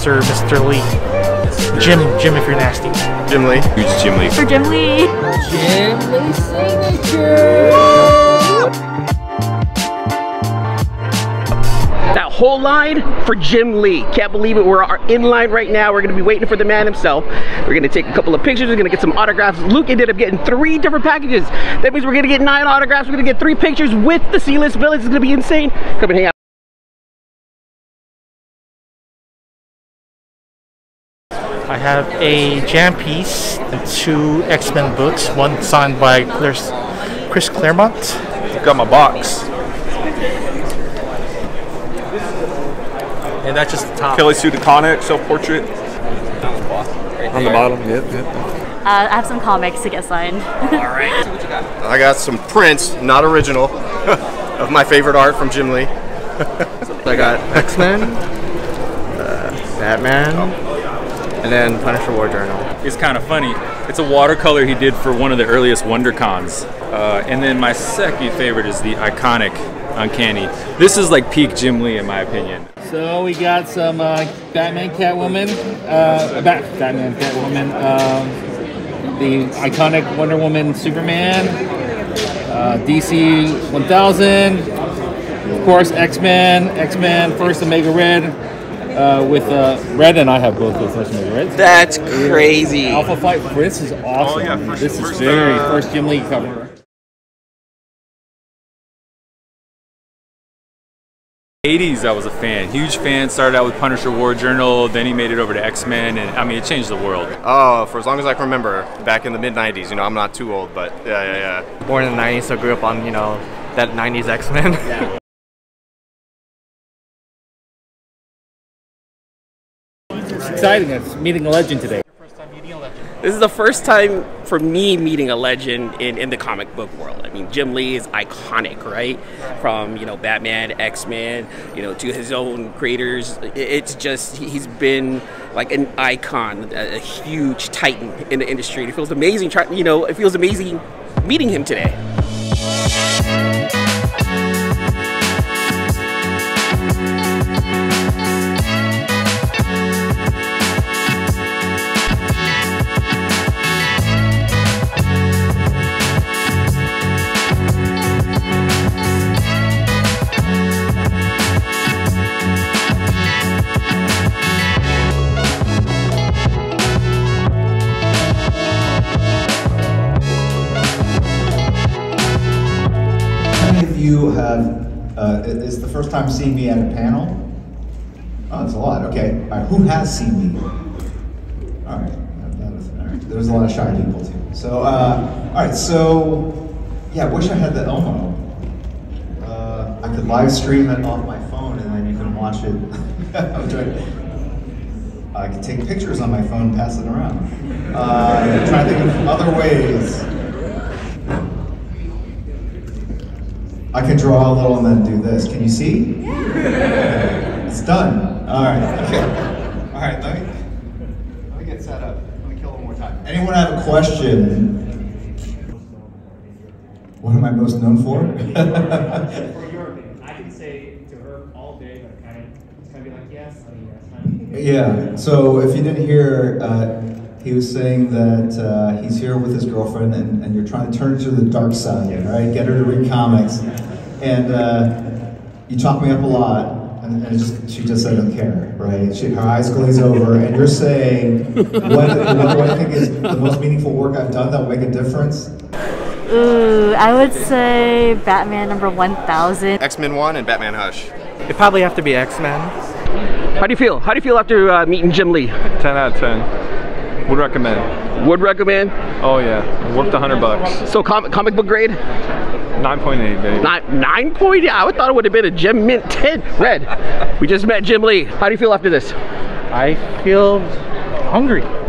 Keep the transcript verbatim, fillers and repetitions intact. Mister Mister Lee. Jim, Jim, if you're nasty. Jim Lee. Who's Jim Lee? For Jim Lee. Jim Lee signature. That whole line for Jim Lee. Can't believe it. We're in line right now. We're gonna be waiting for the man himself. We're gonna take a couple of pictures. We're gonna get some autographs. Luke ended up getting three different packages. That means we're gonna get nine autographs. We're gonna get three pictures with the C List Villains. It's gonna be insane. Come and hang out. I have a jam piece and two X-Men books, one signed by Chris Claremont. Got my box. And that's just the top. Kelly Sue DeConnick, self-portrait. Right on the bottom, yeah. yeah. Uh, I have some comics to get signed. All right. So what you got? I got some prints, not original, of my favorite art from Jim Lee. I got X-Men, uh, Batman, oh. and then Punisher War Journal. It's kind of funny. It's a watercolor he did for one of the earliest Wonder Cons. Uh, and then my second favorite is the iconic Uncanny. This is like peak Jim Lee in my opinion. So we got some uh, Batman Catwoman, uh, Bat Batman Catwoman, um, the iconic Wonder Woman Superman, uh, D C one thousand, of course X-Men, X-Men first Omega Red. Uh, with uh, Red and I have both those first Omega Reds. That's crazy. Alpha Flight. This is awesome. Oh, yeah, first, this first, is very uh, first Jim Lee cover. eighties, I was a fan, huge fan. Started out with Punisher War Journal, then he made it over to X-Men, and I mean, it changed the world. Oh, for as long as I can remember, back in the mid nineties. You know, I'm not too old, but yeah, yeah, yeah. Born in the nineties, so grew up on you know that nineties X-Men. Yeah. Exciting, it's meeting a legend today. This is the first time for me meeting a legend in, in the comic book world. I mean, Jim Lee is iconic, right? From, you know, Batman, X-Men, you know, to his own creators. It's just, he's been like an icon, a huge titan in the industry. It feels amazing, you know, it feels amazing meeting him today. You have, uh, is the first time seeing me at a panel? Oh, that's a lot, okay. All right, who has seen me? All right, I'm done with it. All right, there was a lot of shy people too. So, uh, all right, so, yeah, I wish I had the Elmo. Uh, I could live stream it off my phone and then you can watch it. I'm trying to, I could take pictures on my phone and pass it around. Uh, I'm trying to think of other ways. I could draw a little and then do this. Can you see? Yeah. It's done. All right. Okay. All right. Let me let me get set up. Let me kill it one more time. Anyone have a question? What am I most known for? For your opinion, I can say to her all day, but kind of it's gonna be like yes, yes. Yeah. So if you didn't hear, uh, he was saying that uh, he's here with his girlfriend, and, and you're trying to turn her to the dark side, right? Get her to read comics, and uh, you talk me up a lot, and, and just, she just doesn't care, right? She, her eyes glaze over, and you're saying, what, what do I think is the most meaningful work I've done that will make a difference? Ooh, I would say Batman number one thousand. X-Men one and Batman Hush. It'd probably have to be X-Men. How do you feel? How do you feel after uh, meeting Jim Lee? ten out of ten. Would recommend. Would recommend? Oh yeah, worth the hundred bucks. So com comic book grade? nine point eight, baby. nine point eight? I thought it would have been a Jim Mint ten. Red, we just met Jim Lee. How do you feel after this? I feel hungry.